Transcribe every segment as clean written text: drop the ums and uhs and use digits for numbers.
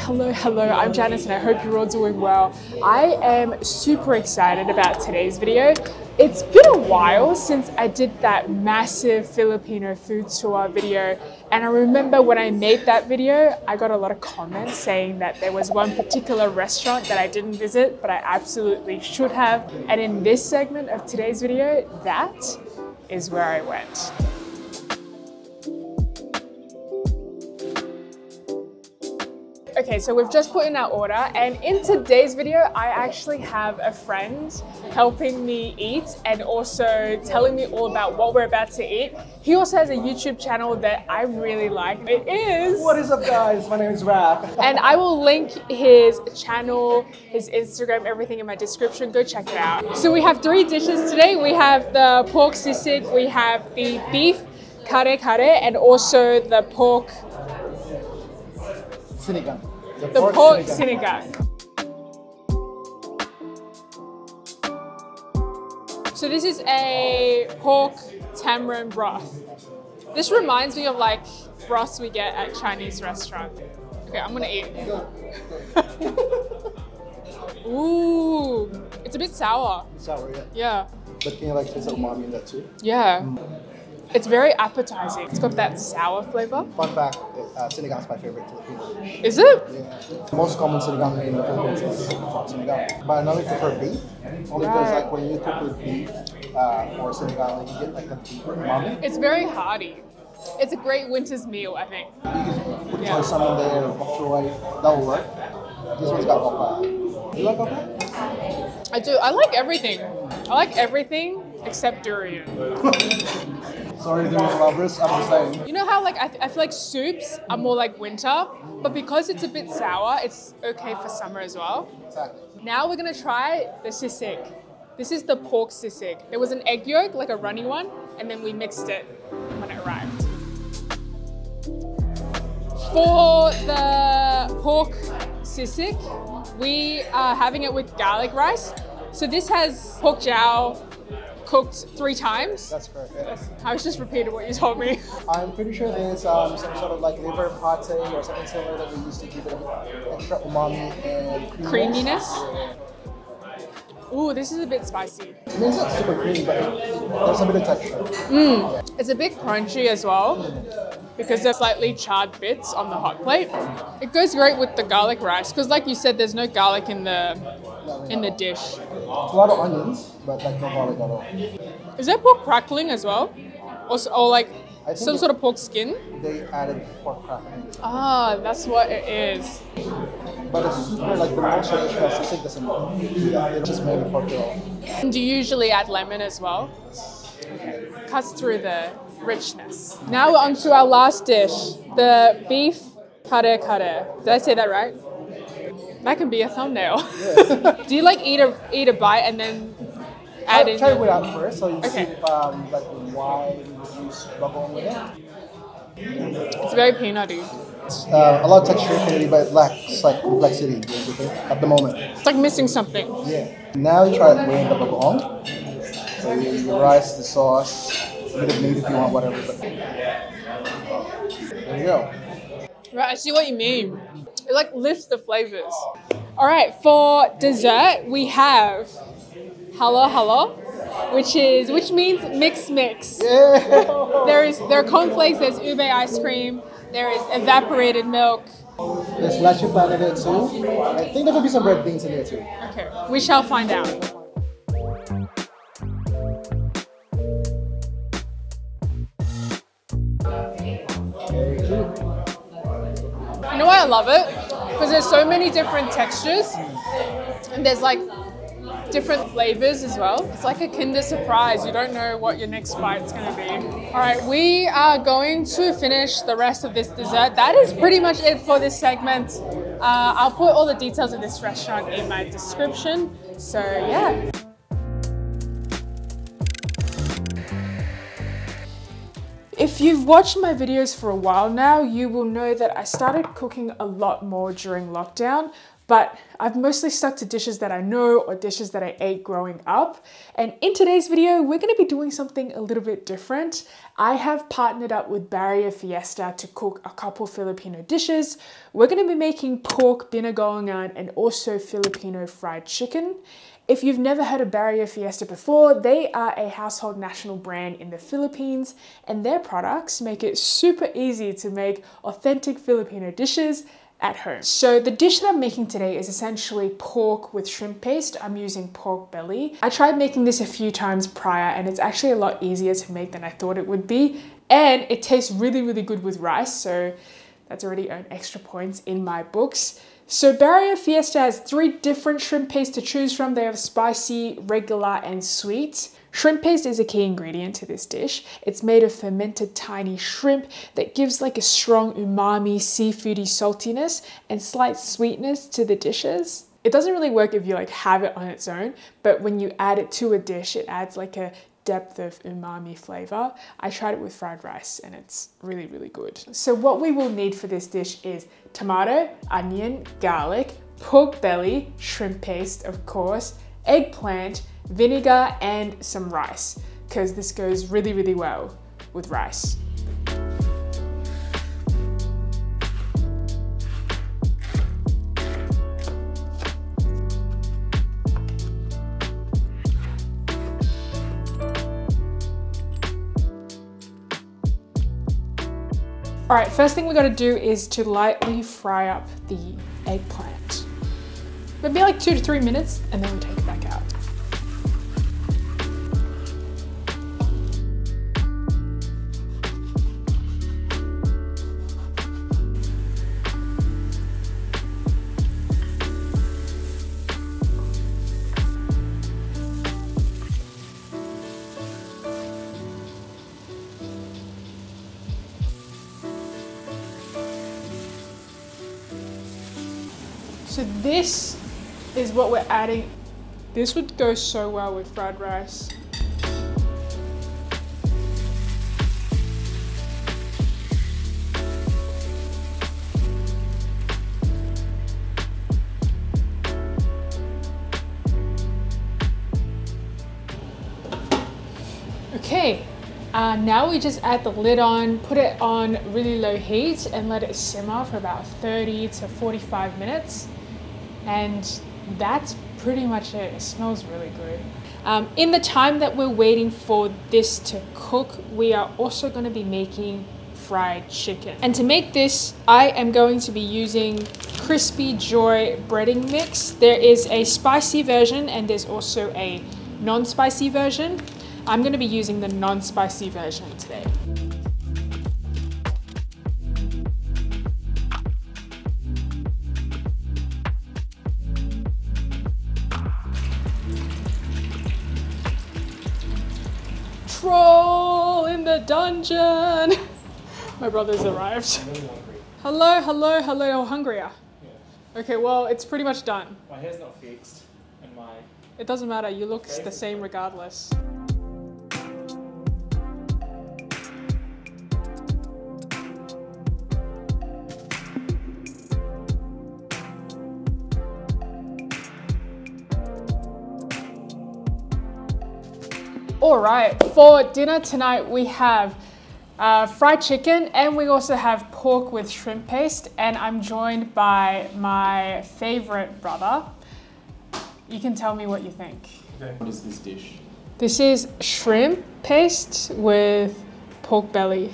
Hello, I'm Janice and I hope you're all doing well. I am super excited about today's video. It's been a while since I did that massive Filipino food tour video, and I remember when I made that video I got a lot of comments saying that there was one particular restaurant that I didn't visit but I absolutely should have, and in this segment of today's video that is where I went. Okay, so we've just put in our order, and in today's video, I actually have a friend helping me eat and also telling me all about what we're about to eat. He also has a YouTube channel that I really like. It is... What is up, guys? My name is Rap. And I will link his channel, his Instagram, everything in my description. Go check it out. So we have three dishes today. We have the pork sisig, we have the beef kare kare, and also the pork... Sinigang. The pork sinigang. So this is a pork tamarind broth. This reminds me of like broths we get at Chinese restaurants. Okay, I'm gonna eat. Ooh, it's a bit sour. It's sour, yeah. Yeah. But can you like taste the umami in that too? Yeah. It's very appetizing. It's got that sour flavor. Fun fact, sinigang is my favorite Filipino dish. Is it? Yeah. The most common sinigang in the Philippines is hot sinigang. But I normally prefer beef, only because like when you cook with beef or sinigang, you get like a deep umami. It's very hearty. It's a great winter's meal, I think. You can put salmon there, bok choy, that will work. This one's got bok choy. Do you like bok choy? I do. I like everything. I like everything except durian. Sorry, durian lovers, I'm just saying. You know how like I feel like soups are more like winter, but because it's a bit sour, it's okay for summer as well. Exactly. Now we're gonna try the sisig. This is the pork sisig. There was an egg yolk, like a runny one, and then we mixed it when it arrived. For the pork sisig, we are having it with garlic rice. So this has pork jowl, cooked 3 times? That's correct, yeah. I was just repeating what you told me. I'm pretty sure there's some sort of like liver pate or something similar that we used to give it a bit extra umami and creaminess. Ooh, this is a bit spicy. I mean, it's not super creamy, but there's a bit of texture. Mm. Yeah. It's a bit crunchy as well, because there's slightly charred bits on the hot plate. It goes great with the garlic rice, because like you said, there's no garlic in the dish. It's a lot of onions, but like no garlic at all. Is there pork crackling as well? Or like some sort of pork skin? They added pork crackling. Ah, that's what it is. But it's super like the most traditional sisig doesn't work. It's just made with pork jowl. Do you usually add lemon as well? Okay. Cuts through the richness. Now we're on to our last dish, the beef kare kare. Did I say that right? That can be a thumbnail. Yeah. Do you like eat a bite and then add in? Try it without first, so you see like why you use bubble with it. It's very peanutty. A lot of texture, but it lacks like complexity at the moment. It's like missing something. Yeah. Now you try it with the binagoongan. So you rice, the sauce, a bit of meat if you want, whatever. But there you go. Right, I see what you mean. It like lifts the flavors. All right, for dessert we have Halo Halo, which means mix. Yeah. there are cornflakes, there's ube ice cream, there is evaporated milk. There's lachu plan in there too. I think there could be some red beans in there too. Okay, we shall find out. You know why I love it? Because there's so many different textures and there's like different flavors as well. It's like a Kinder surprise. You don't know what your next bite's gonna be. All right, we are going to finish the rest of this dessert. That is pretty much it for this segment. I'll put all the details of this restaurant in my description. So yeah. If you've watched my videos for a while now, you will know that I started cooking a lot more during lockdown. but I've mostly stuck to dishes that I know or dishes that I ate growing up. And in today's video, we're going to be doing something a little bit different. I have partnered up with Barrio Fiesta to cook a couple Filipino dishes. We're going to be making pork binagoongan and also Filipino fried chicken. If you've never heard of Barrio Fiesta before, they are a household national brand in the Philippines, and their products make it super easy to make authentic Filipino dishes at home. So the dish that I'm making today is essentially pork with shrimp paste. I'm using pork belly. I tried making this a few times prior and it's actually a lot easier to make than I thought it would be. And it tastes really, really good with rice. So that's already earned extra points in my books. So Barrio Fiesta has 3 different shrimp paste to choose from. They have spicy, regular, and sweet. Shrimp paste is a key ingredient to this dish. It's made of fermented tiny shrimp that gives like a strong umami, seafoody saltiness and slight sweetness to the dishes. It doesn't really work if you like have it on its own, but when you add it to a dish, it adds like a depth of umami flavor. I tried it with fried rice and it's really, really good. So what we will need for this dish is tomato, onion, garlic, pork belly, shrimp paste, of course, eggplant, vinegar, and some rice, because this goes really, really well with rice. All right, first thing we gotta do is to lightly fry up the eggplant. Maybe like 2 to 3 minutes, and then we take it back out. So this is what we're adding. This would go so well with fried rice. Okay, now we just add the lid on, put it on really low heat and let it simmer for about 30 to 45 minutes. And that's pretty much it. It smells really good. In the time that we're waiting for this to cook, we are also going to be making fried chicken. And to make this, I am going to be using Crispy Joy breading mix. There is a spicy version and there's also a non-spicy version. I'm going to be using the non-spicy version today. Troll in the dungeon. My brother's arrived. Hello, hello, hello. You're hungrier? Yeah. Okay, well, it's pretty much done. My hair's not fixed and my... It doesn't matter. You look the same regardless. All right, for dinner tonight, we have fried chicken and we also have pork with shrimp paste. And I'm joined by my favorite brother. You can tell me what you think. Okay. What is this dish? This is shrimp paste with pork belly.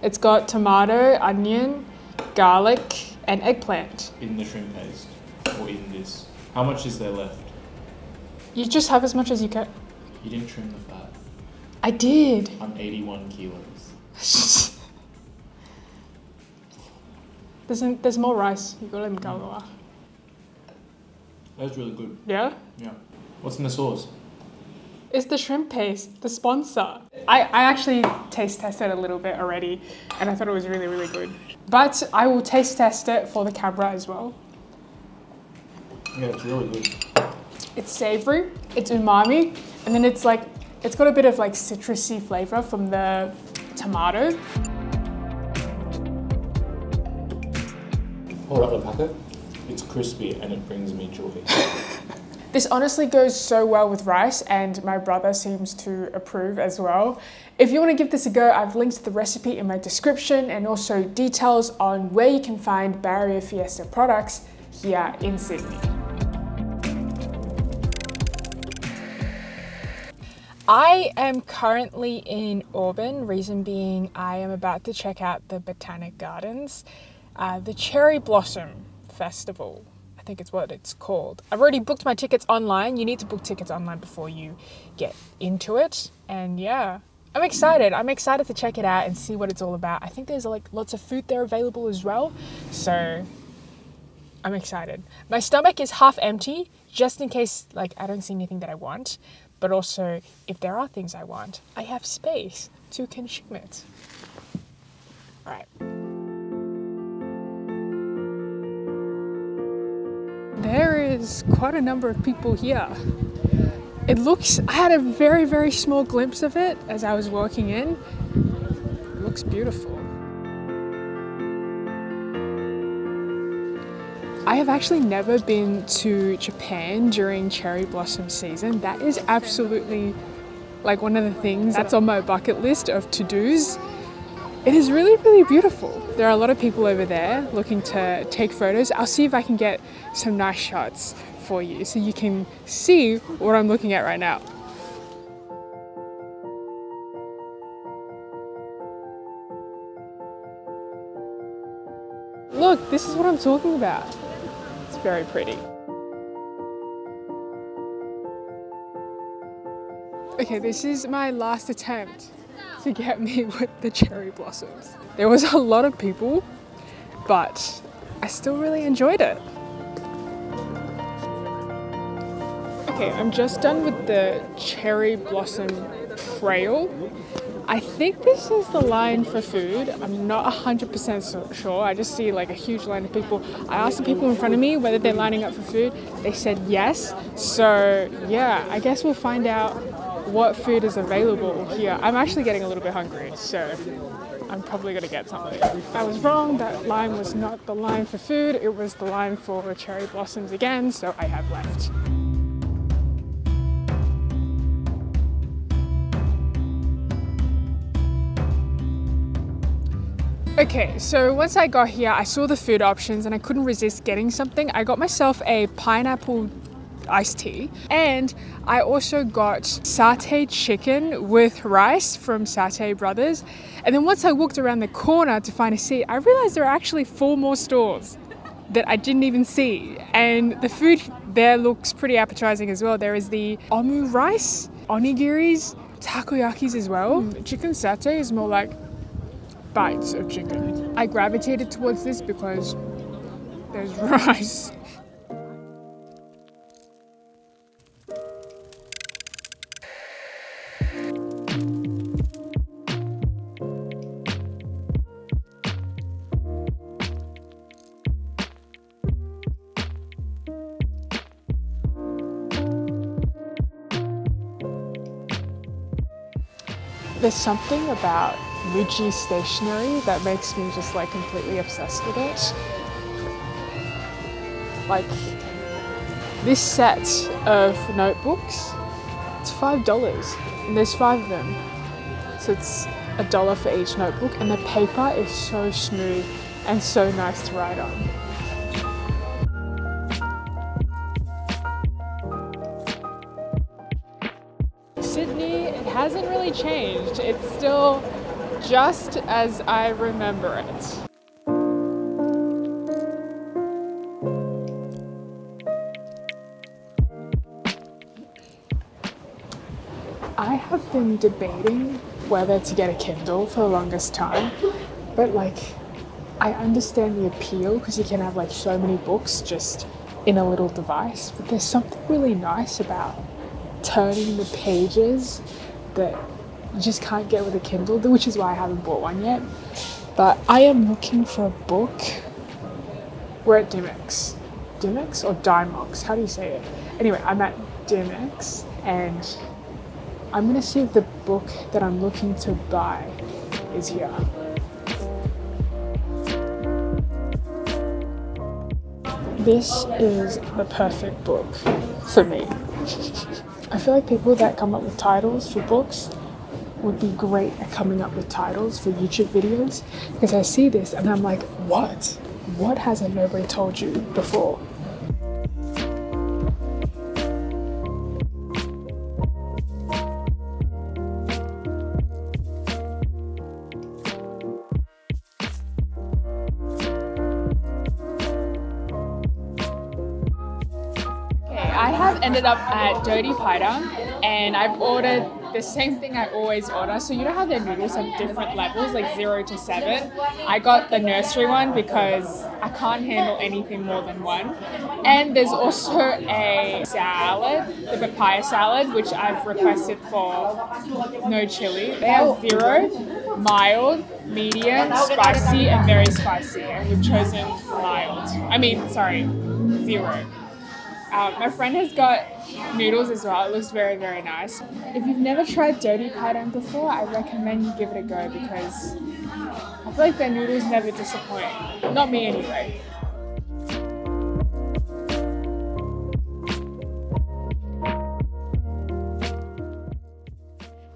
It's got tomato, onion, garlic, and eggplant. In the shrimp paste or in this? How much is there left? You just have as much as you can. You didn't trim the fat. I did. I'm 81 kilos. There's more rice. You gotta let me go. That's really good. Yeah? Yeah. What's in the sauce? It's the shrimp paste, the sponsor. I actually taste tested a little bit already and I thought it was really, really good. But I will taste test it for the camera as well. Yeah, it's really good. It's savory, it's umami. And then it's like, it's got a bit of like citrusy flavor from the tomato. Hold up the packet. It's crispy and it brings me joy. This honestly goes so well with rice, and my brother seems to approve as well. If you want to give this a go, I've linked the recipe in my description and also details on where you can find Barrio Fiesta products here in Sydney. I am currently in Auburn, reason being I am about to check out the Botanic Gardens, the Cherry Blossom Festival, I think it's what it's called. I've already booked my tickets online. You need to book tickets online before you get into it. And yeah, I'm excited to check it out and see what it's all about. I think there's like lots of food there available as well. So I'm excited. My stomach is half empty just in case like I don't see anything that I want. But also, if there are things I want, I have space to consume it. All right. There is quite a number of people here. It looks, I had a very, very small glimpse of it as I was walking in. It looks beautiful. I have actually never been to Japan during cherry blossom season. That is absolutely like one of the things that's on my bucket list of to-dos. It is really, really beautiful. There are a lot of people over there looking to take photos. I'll see if I can get some nice shots for you so you can see what I'm looking at right now. Look, this is what I'm talking about. Very pretty. Okay, this is my last attempt to get me with the cherry blossoms. There was a lot of people, but I still really enjoyed it. Okay, I'm just done with the cherry blossom trail. I think this is the line for food. I'm not 100% sure. I just see like a huge line of people. I asked the people in front of me whether they're lining up for food. They said yes. So yeah, I guess we'll find out what food is available here. I'm actually getting a little bit hungry, so I'm probably gonna get something. I was wrong. That line was not the line for food. It was the line for cherry blossoms again, so I have left. Okay, so once I got here, I saw the food options and I couldn't resist getting something. I got myself a pineapple iced tea, and I also got satay chicken with rice from Satay Brothers. And then once I walked around the corner to find a seat, I realized there are actually 4 more stores that I didn't even see. And the food there looks pretty appetizing as well. There is the omu rice, onigiris, takoyakis as well. Chicken satay is more like bites of chicken. I gravitated towards this because there's rice. There's something about Muji stationery that makes me just like completely obsessed with it. Like this set of notebooks, it's $5 and there's 5 of them. So it's $1 for each notebook, and the paper is so smooth and so nice to write on. Sydney, it hasn't really changed. It's still just as I remember it. I have been debating whether to get a Kindle for the longest time, but like I understand the appeal because you can have like so many books just in a little device, but there's something really nice about turning the pages that you just can't get with a Kindle, which is why I haven't bought one yet. But I am looking for a book. We're at Dimix. Dimix or Dimox? How do you say it? Anyway, I'm at Dimix and I'm gonna see if the book that I'm looking to buy is here. This is the perfect book for me. I feel like people that come up with titles for books would be great at coming up with titles for YouTube videos, because I see this and I'm like, what? What hasn't nobody told you before? I have ended up at Do Dee Paidang, and I've ordered the same thing I always order. So you know how their noodles have different levels, like 0 to 7? I got the nursery one because I can't handle anything more than one. And there's also a salad, the papaya salad, which I've requested for no chili. They have 0, mild, medium, spicy, and very spicy. And we've chosen mild. I mean, sorry, 0. My friend has got noodles as well. It looks very, very nice. If you've never tried Do Dee Paidang before, I recommend you give it a go, because I feel like their noodles never disappoint. Not me anyway.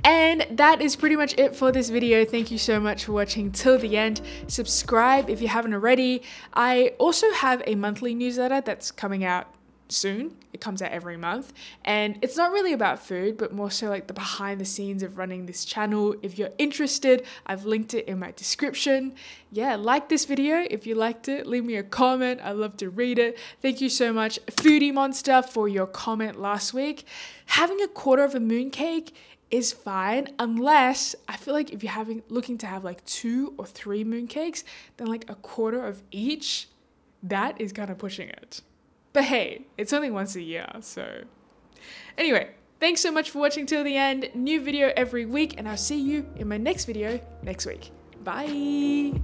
And that is pretty much it for this video. Thank you so much for watching till the end. Subscribe if you haven't already. I also have a monthly newsletter that's coming out soon. It comes out every month, and it's not really about food, but more so like the behind the scenes of running this channel. If you're interested, I've linked it in my description. Yeah, like this video if you liked it. Leave me a comment, I love to read it. Thank you so much, Foodie Monster, for your comment last week. Having a quarter of a moon cake is fine, unless I feel like if you're looking to have like 2 or 3 moon cakes, then like a quarter of each, that is kind of pushing it. But hey, it's only once a year, so... Anyway, thanks so much for watching till the end. New video every week, and I'll see you in my next video next week. Bye! You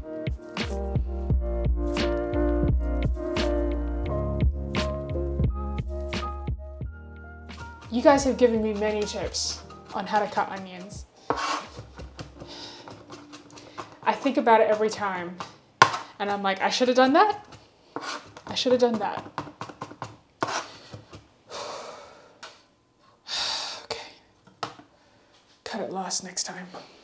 guys have given me many tips on how to cut onions. I think about it every time, and I'm like, I should have done that. I should have done that. Cut it last next time.